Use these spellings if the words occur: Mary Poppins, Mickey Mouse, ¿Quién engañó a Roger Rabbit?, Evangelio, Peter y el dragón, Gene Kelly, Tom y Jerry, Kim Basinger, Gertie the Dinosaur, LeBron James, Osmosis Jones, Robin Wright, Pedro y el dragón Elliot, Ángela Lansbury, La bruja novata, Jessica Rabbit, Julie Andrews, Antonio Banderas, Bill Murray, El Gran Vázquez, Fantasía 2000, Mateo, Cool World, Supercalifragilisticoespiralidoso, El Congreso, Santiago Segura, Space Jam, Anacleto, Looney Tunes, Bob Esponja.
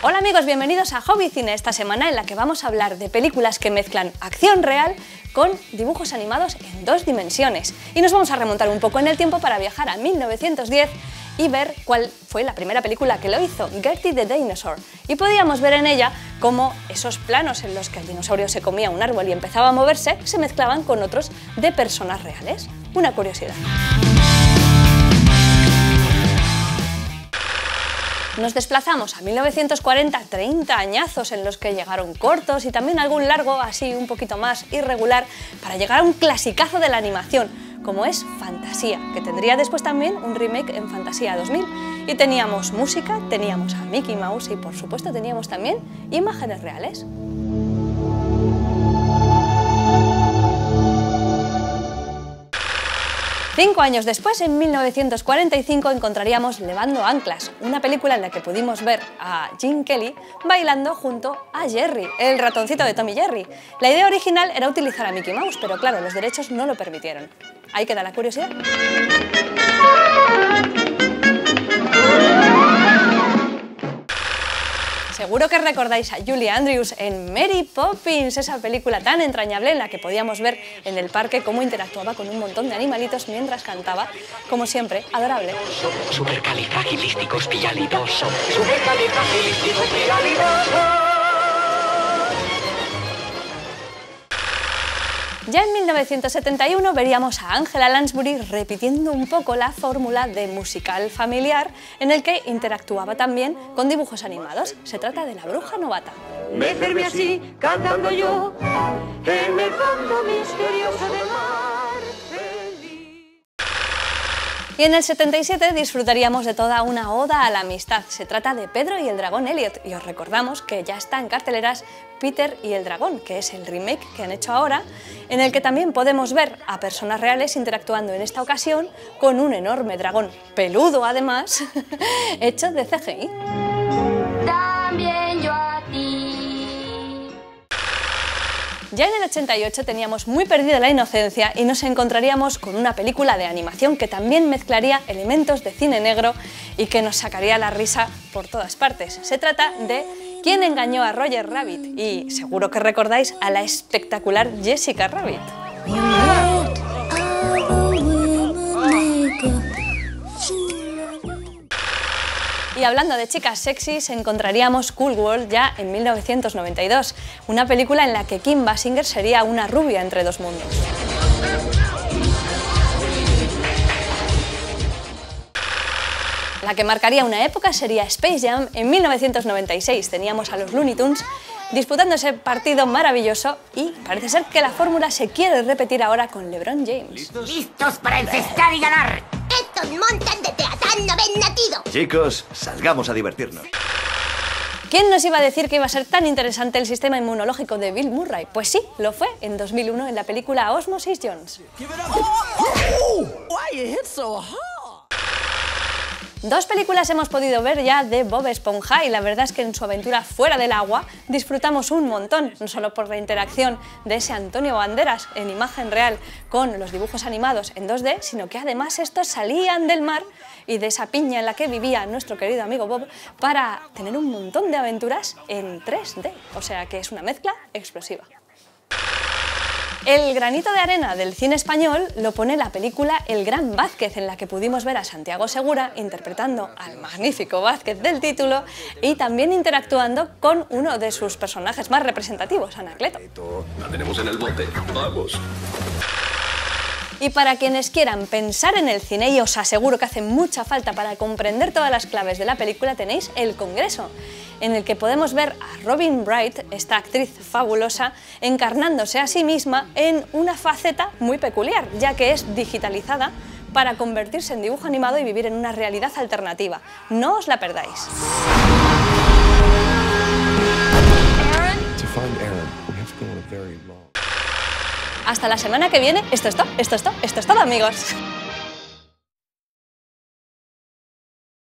Hola amigos, bienvenidos a Hobby Cine, esta semana en la que vamos a hablar de películas que mezclan acción real con dibujos animados en 2 dimensiones. Y nos vamos a remontar un poco en el tiempo para viajar a 1910 y ver cuál fue la primera película que lo hizo, Gertie the Dinosaur. Y podíamos ver en ella cómo esos planos en los que el dinosaurio se comía un árbol y empezaba a moverse se mezclaban con otros de personas reales. Una curiosidad. Nos desplazamos a 1940, 30 añazos en los que llegaron cortos y también algún largo, así un poquito más irregular, para llegar a un clasicazo de la animación, como es Fantasía, que tendría después también un remake en Fantasía 2000. Y teníamos música, teníamos a Mickey Mouse y por supuesto teníamos también imágenes reales. Cinco años después, en 1945, encontraríamos Levando Anclas, una película en la que pudimos ver a Gene Kelly bailando junto a Jerry, el ratoncito de Tom y Jerry. La idea original era utilizar a Mickey Mouse, pero claro, los derechos no lo permitieron. Ahí queda la curiosidad. Seguro que recordáis a Julie Andrews en Mary Poppins, esa película tan entrañable en la que podíamos ver en el parque cómo interactuaba con un montón de animalitos mientras cantaba, como siempre, adorable. Supercalifragilisticoespiralidoso. Supercalifragilisticoespiralidoso. Ya en 1971 veríamos a Ángela Lansbury repitiendo un poco la fórmula de musical familiar en el que interactuaba también con dibujos animados. Se trata de La bruja novata. Me enfermé así, cantando yo, en el fondo misterioso del mar feliz. Y en el 77 disfrutaríamos de toda una oda a la amistad. Se trata de Pedro y el dragón Elliot, y os recordamos que ya está en carteleras Peter y el dragón, que es el remake que han hecho ahora, en el que también podemos ver a personas reales interactuando en esta ocasión con un enorme dragón, peludo además, hecho de CGI. También yo a ti. Ya en el 88 teníamos muy perdida la inocencia y nos encontraríamos con una película de animación que también mezclaría elementos de cine negro y que nos sacaría la risa por todas partes. Se trata de ¿Quién engañó a Roger Rabbit? Y seguro que recordáis a la espectacular Jessica Rabbit. Y hablando de chicas sexys, encontraríamos Cool World ya en 1992, una película en la que Kim Basinger sería una rubia entre dos mundos. La que marcaría una época sería Space Jam en 1996. Teníamos a los Looney Tunes disputando ese partido maravilloso y parece ser que la fórmula se quiere repetir ahora con LeBron James. ¿Listos para encestar y ganar? Estos montan de teatán no ven natido. Chicos, salgamos a divertirnos. ¿Quién nos iba a decir que iba a ser tan interesante el sistema inmunológico de Bill Murray? Pues sí, lo fue en 2001 en la película Osmosis Jones. Dos películas hemos podido ver ya de Bob Esponja y la verdad es que en su aventura fuera del agua disfrutamos un montón, no solo por la interacción de ese Antonio Banderas en imagen real con los dibujos animados en 2D, sino que además estos salían del mar y de esa piña en la que vivía nuestro querido amigo Bob para tener un montón de aventuras en 3D, o sea que es una mezcla explosiva. El granito de arena del cine español lo pone la película El Gran Vázquez, en la que pudimos ver a Santiago Segura interpretando al magnífico Vázquez del título y también interactuando con uno de sus personajes más representativos, Anacleto. La tenemos en el bote, vamos. Y para quienes quieran pensar en el cine, y os aseguro que hace mucha falta para comprender todas las claves de la película, tenéis El Congreso, en el que podemos ver a Robin Wright, esta actriz fabulosa, encarnándose a sí misma en una faceta muy peculiar, ya que es digitalizada para convertirse en dibujo animado y vivir en una realidad alternativa. No os la perdáis. Hasta la semana que viene, esto es todo, amigos.